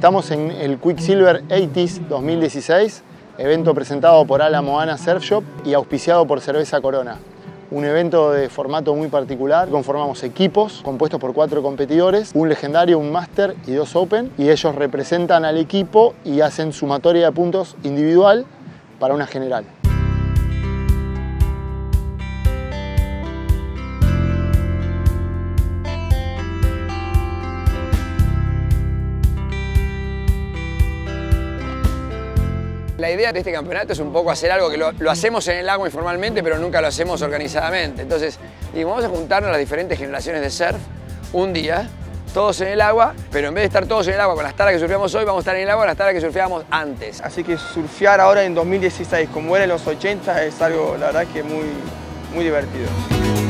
Estamos en el Quicksilver 80s 2016, evento presentado por Ala Moana Surfshop y auspiciado por Cerveza Corona. Un evento de formato muy particular, conformamos equipos compuestos por 4 competidores, un legendario, un máster y 2 open, y ellos representan al equipo y hacen sumatoria de puntos individual para una general. La idea de este campeonato es un poco hacer algo que lo hacemos en el agua informalmente, pero nunca lo hacemos organizadamente. Entonces, vamos a juntarnos las diferentes generaciones de surf un día, todos en el agua, pero en vez de estar todos en el agua con las taras que surfeamos hoy, vamos a estar en el agua con las taras que surfeábamos antes. Así que surfear ahora en 2016, como era en los 80, es algo, la verdad, que muy, muy divertido.